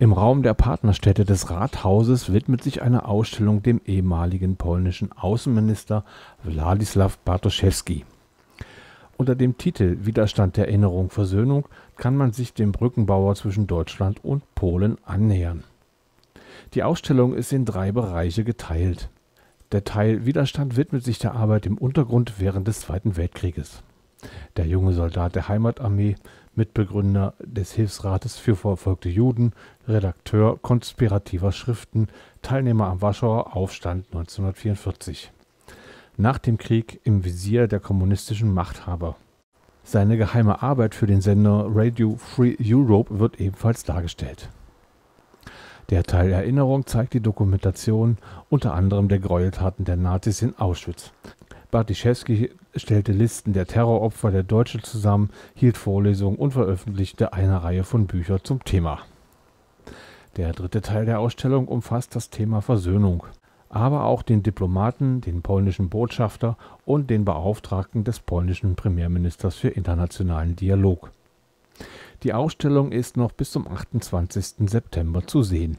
Im Raum der Partnerstädte des Rathauses widmet sich eine Ausstellung dem ehemaligen polnischen Außenminister Wladyslaw Bartoszewski. Unter dem Titel Widerstand der Erinnerung Versöhnung kann man sich dem Brückenbauer zwischen Deutschland und Polen annähern. Die Ausstellung ist in 3 Bereiche geteilt. Der Teil Widerstand widmet sich der Arbeit im Untergrund während des Zweiten Weltkrieges. Der junge Soldat der Heimatarmee, Mitbegründer des Hilfsrates für verfolgte Juden, Redakteur konspirativer Schriften, Teilnehmer am Warschauer Aufstand 1944. Nach dem Krieg im Visier der kommunistischen Machthaber. Seine geheime Arbeit für den Sender Radio Free Europe wird ebenfalls dargestellt. Der Teil Erinnerung zeigt die Dokumentation unter anderem der Gräueltaten der Nazis in Auschwitz. Bartoszewski stellte Listen der Terroropfer der Deutschen zusammen, hielt Vorlesungen und veröffentlichte eine Reihe von Büchern zum Thema. Der dritte Teil der Ausstellung umfasst das Thema Versöhnung, aber auch den Diplomaten, den polnischen Botschafter und den Beauftragten des polnischen Premierministers für internationalen Dialog. Die Ausstellung ist noch bis zum 28. September zu sehen.